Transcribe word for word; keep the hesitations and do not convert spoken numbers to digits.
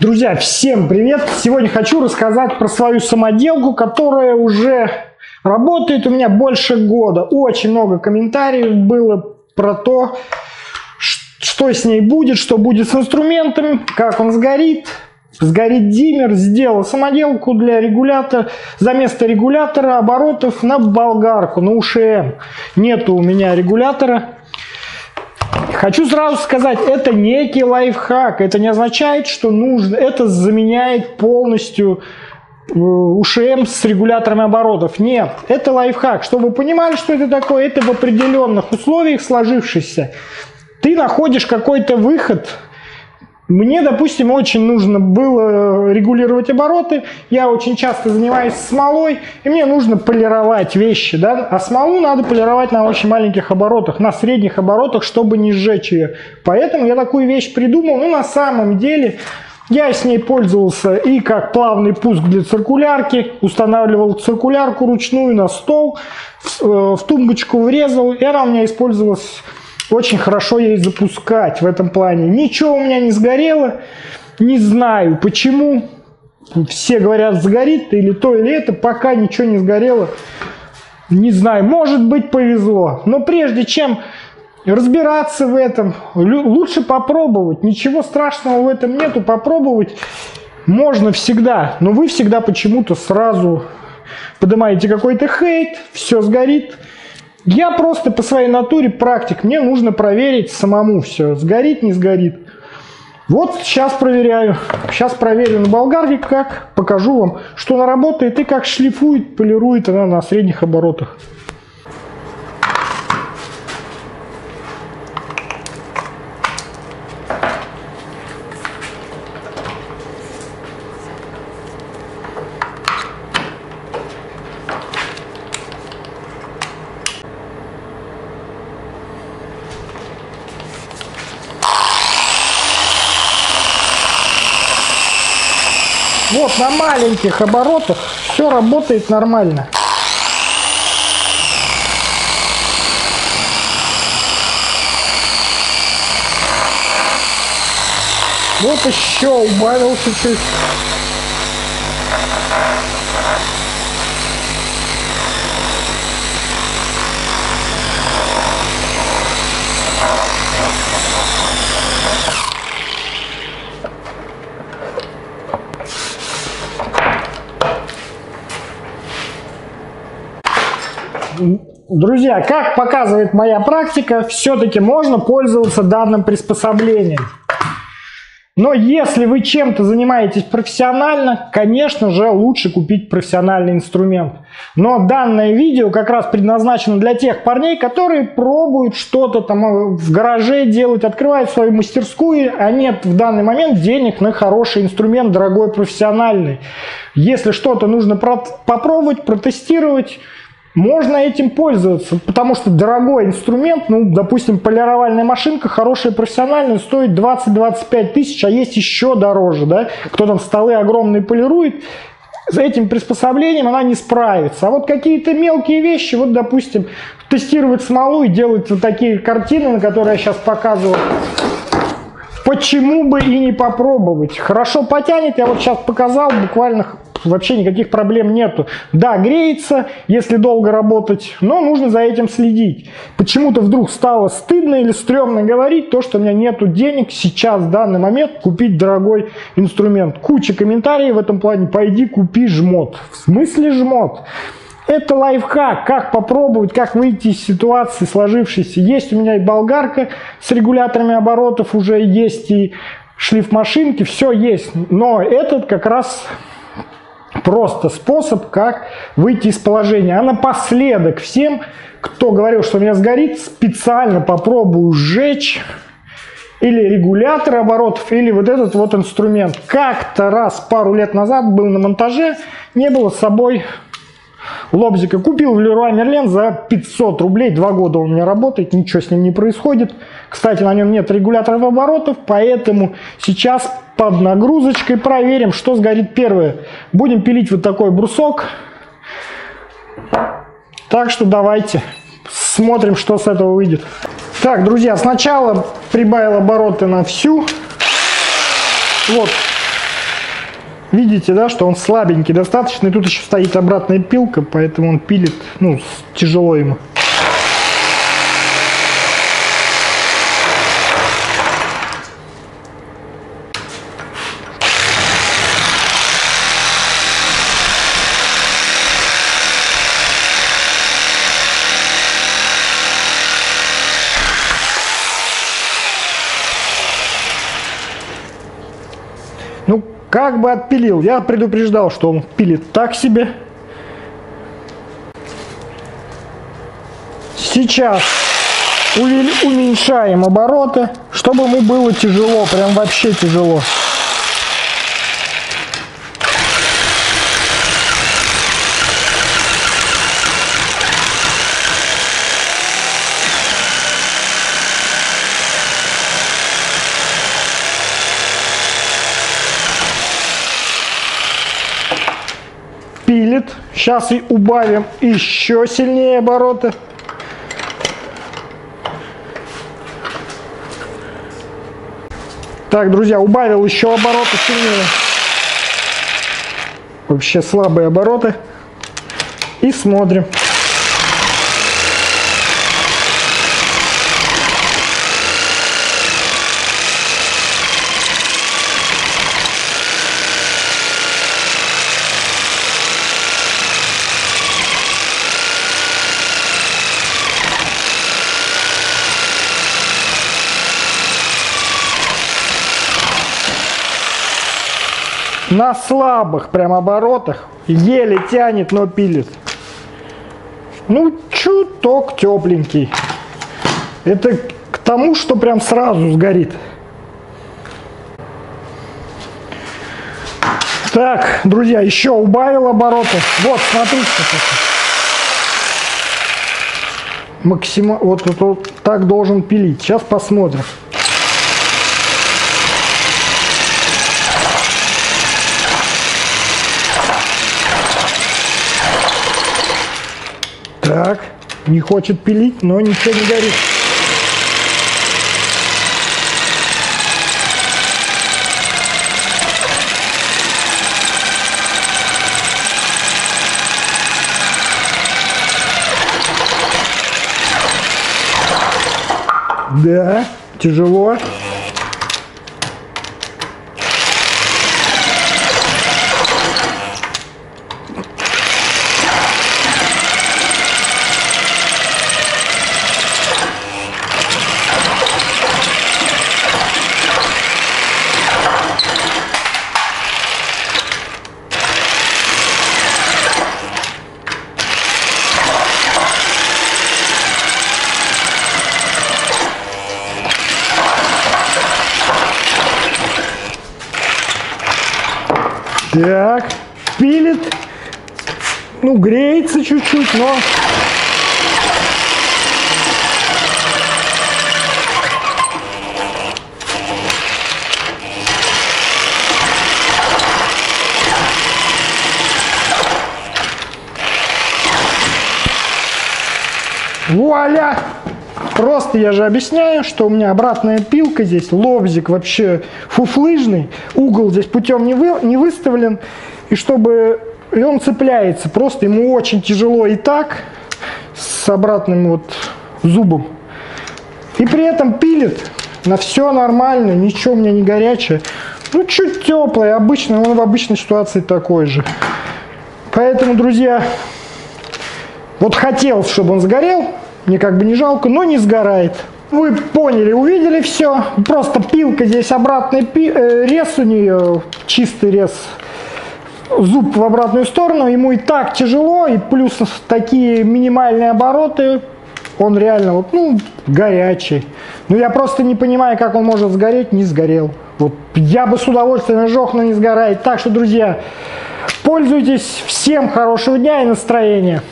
Друзья, всем привет! Сегодня хочу рассказать про свою самоделку, которая уже работает у меня больше года. Очень много комментариев было про то, что с ней будет, что будет с инструментом, как он сгорит. Сгорит диммер. Сделал самоделку для регулятора, за место регулятора оборотов на болгарку, на УШМ. Нету у меня регулятора. Хочу сразу сказать, это некий лайфхак. Это не означает, что нужно. Это заменяет полностью УШМ с регуляторами оборотов. Нет, это лайфхак. Чтобы вы понимали, что это такое, это в определенных условиях сложившихся. Ты находишь какой-то выход. Мне, допустим, очень нужно было регулировать обороты. Я очень часто занимаюсь смолой, и мне нужно полировать вещи, да? А смолу надо полировать на очень маленьких оборотах, на средних оборотах, чтобы не сжечь ее. Поэтому я такую вещь придумал. Ну, на самом деле, я с ней пользовался и как плавный пуск для циркулярки. Устанавливал циркулярку ручную на стол, в, в тумбочку врезал, и она у меня использовалась... Очень хорошо ей запускать в этом плане. Ничего у меня не сгорело. Не знаю, почему. Все говорят, сгорит или то, или это. Пока ничего не сгорело. Не знаю, может быть, повезло. Но прежде чем разбираться в этом, лучше попробовать. Ничего страшного в этом нету. Попробовать можно всегда. Но вы всегда почему-то сразу поднимаете какой-то хейт. Все сгорит. Я просто по своей натуре практик, мне нужно проверить самому все, сгорит, не сгорит. Вот сейчас проверяю, сейчас проверю на болгарке, как покажу вам, что она работает и как шлифует, полирует она на средних оборотах. Вот на маленьких оборотах все работает нормально. Вот еще убавил чуть-чуть. Друзья, как показывает моя практика, все-таки можно пользоваться данным приспособлением. Но если вы чем-то занимаетесь профессионально, конечно же, лучше купить профессиональный инструмент. Но данное видео как раз предназначено для тех парней, которые пробуют что-то там в гараже делать, открывают свою мастерскую, а нет в данный момент денег на хороший инструмент, дорогой, профессиональный. Если что-то нужно попробовать, протестировать, можно этим пользоваться, потому что дорогой инструмент, ну, допустим, полировальная машинка, хорошая профессиональная, стоит двадцать-двадцать пять тысяч, а есть еще дороже, да, кто там столы огромные полирует, с этим приспособлением она не справится. А вот какие-то мелкие вещи, вот, допустим, тестировать смолу и делать вот такие картины, на которые я сейчас показывал, почему бы и не попробовать? Хорошо потянет, я вот сейчас показал, буквально... Вообще никаких проблем нету. Да, греется, если долго работать, но нужно за этим следить. Почему-то вдруг стало стыдно или стрёмно говорить то, что у меня нету денег сейчас, в данный момент, купить дорогой инструмент. Куча комментариев в этом плане. Пойди купи жмот. В смысле жмот? Это лайфхак, как попробовать, как выйти из ситуации сложившейся. Есть у меня и болгарка с регуляторами оборотов уже, есть и шлифмашинки, все есть. Но этот как раз... Просто способ, как выйти из положения. А напоследок всем, кто говорил, что у меня сгорит, специально попробую сжечь или регулятор оборотов, или вот этот вот инструмент. Как-то раз пару лет назад был на монтаже, не было с собой лобзика. Купил в Леруа Мерлен за пятьсот рублей, два года он у меня работает, ничего с ним не происходит. Кстати, на нем нет регуляторов оборотов, поэтому сейчас... Под нагрузочкой проверим, что сгорит первое. Будем пилить вот такой брусок. Так что давайте смотрим, что с этого выйдет. Так, друзья, сначала прибавил обороты на всю. Вот, Видите, да, что он слабенький достаточно. И тут еще стоит обратная пилка, поэтому он пилит, ну, тяжело ему. Ну, как бы отпилил. Я предупреждал, что он пилит так себе. Сейчас уменьшаем обороты, чтобы ему было тяжело, прям вообще тяжело. Пилит. Сейчас и убавим еще сильнее обороты. Так, друзья, убавил еще обороты сильнее. Вообще слабые обороты. И смотрим. На слабых прям оборотах еле тянет, но пилит. Ну, чуток тепленький. Это к тому, что прям сразу сгорит. Так, друзья, еще убавил обороты. Вот, смотрите. Максимально. Вот, вот, вот так должен пилить. Сейчас посмотрим. Так, не хочет пилить, но ничего не горит. Да, тяжело. Так, пилит, ну, греется чуть-чуть, но... Вуаля! Просто я же объясняю, что у меня обратная пилка здесь, лобзик вообще фуфлыжный, угол здесь путем не, вы, не выставлен, и чтобы и он цепляется, просто ему очень тяжело и так, с обратным вот зубом. И при этом пилит, на все нормально, ничего у меня не горячее, ну чуть теплое, обычно, он в обычной ситуации такой же. Поэтому, друзья, вот хотел, чтобы он сгорел. Мне как бы не жалко, но не сгорает. Вы поняли, увидели все. Просто пилка здесь обратный пи э, рез у нее, чистый рез. Зуб в обратную сторону. Ему и так тяжело, и плюс такие минимальные обороты. Он реально вот, ну, горячий. Но я просто не понимаю, как он может сгореть, не сгорел. Вот я бы с удовольствием жёг, но не сгорает. Так что, друзья, пользуйтесь. Всем хорошего дня и настроения.